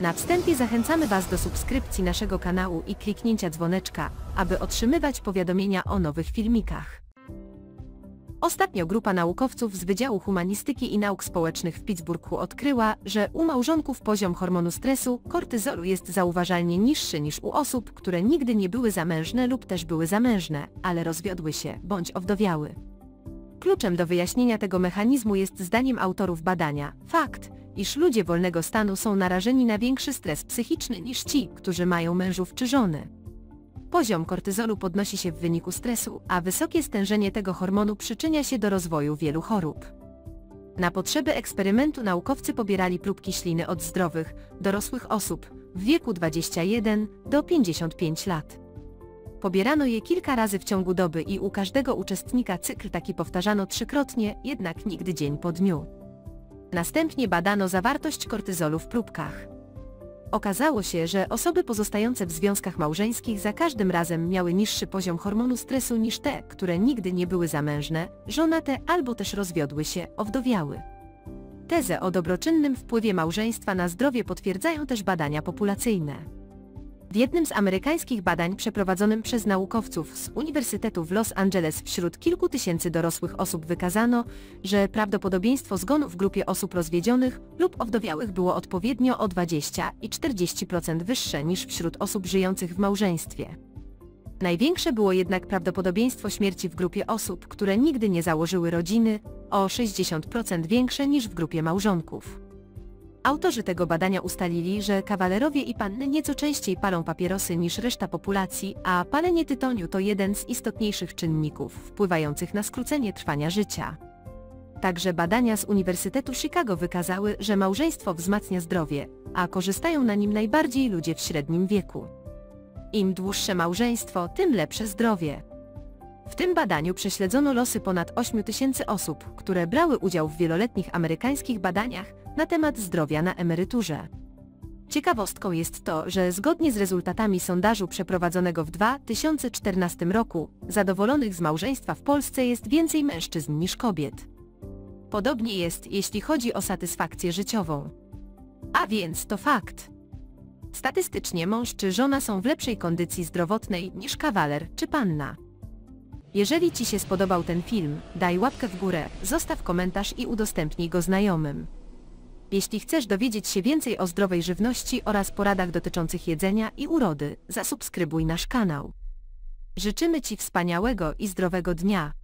Na wstępie zachęcamy Was do subskrypcji naszego kanału i kliknięcia dzwoneczka, aby otrzymywać powiadomienia o nowych filmikach. Ostatnio grupa naukowców z Wydziału Humanistyki i Nauk Społecznych w Pittsburghu odkryła, że u małżonków poziom hormonu stresu, kortyzolu, jest zauważalnie niższy niż u osób, które nigdy nie były zamężne lub też były zamężne, ale rozwiodły się bądź owdowiały. Kluczem do wyjaśnienia tego mechanizmu jest, zdaniem autorów badania, fakt, iż ludzie wolnego stanu są narażeni na większy stres psychiczny niż ci, którzy mają mężów czy żony. Poziom kortyzolu podnosi się w wyniku stresu, a wysokie stężenie tego hormonu przyczynia się do rozwoju wielu chorób. Na potrzeby eksperymentu naukowcy pobierali próbki śliny od zdrowych, dorosłych osób w wieku 21 do 55 lat. Pobierano je kilka razy w ciągu doby i u każdego uczestnika cykl taki powtarzano trzykrotnie, jednak nigdy dzień po dniu. Następnie badano zawartość kortyzolu w próbkach. Okazało się, że osoby pozostające w związkach małżeńskich za każdym razem miały niższy poziom hormonu stresu niż te, które nigdy nie były zamężne, żonate albo też rozwiodły się, owdowiały. Tezę o dobroczynnym wpływie małżeństwa na zdrowie potwierdzają też badania populacyjne. W jednym z amerykańskich badań przeprowadzonym przez naukowców z Uniwersytetu w Los Angeles wśród kilku tysięcy dorosłych osób wykazano, że prawdopodobieństwo zgonu w grupie osób rozwiedzionych lub owdowiałych było odpowiednio o 20 i 40% wyższe niż wśród osób żyjących w małżeństwie. Największe było jednak prawdopodobieństwo śmierci w grupie osób, które nigdy nie założyły rodziny, o 60% większe niż w grupie małżonków. Autorzy tego badania ustalili, że kawalerowie i panny nieco częściej palą papierosy niż reszta populacji, a palenie tytoniu to jeden z istotniejszych czynników wpływających na skrócenie trwania życia. Także badania z Uniwersytetu Chicago wykazały, że małżeństwo wzmacnia zdrowie, a korzystają na nim najbardziej ludzie w średnim wieku. Im dłuższe małżeństwo, tym lepsze zdrowie. W tym badaniu prześledzono losy ponad 8000 osób, które brały udział w wieloletnich amerykańskich badaniach na temat zdrowia na emeryturze. Ciekawostką jest to, że zgodnie z rezultatami sondażu przeprowadzonego w 2014 roku, zadowolonych z małżeństwa w Polsce jest więcej mężczyzn niż kobiet. Podobnie jest, jeśli chodzi o satysfakcję życiową. A więc to fakt. Statystycznie mąż czy żona są w lepszej kondycji zdrowotnej niż kawaler czy panna. Jeżeli Ci się spodobał ten film, daj łapkę w górę, zostaw komentarz i udostępnij go znajomym. Jeśli chcesz dowiedzieć się więcej o zdrowej żywności oraz poradach dotyczących jedzenia i urody, zasubskrybuj nasz kanał. Życzymy Ci wspaniałego i zdrowego dnia.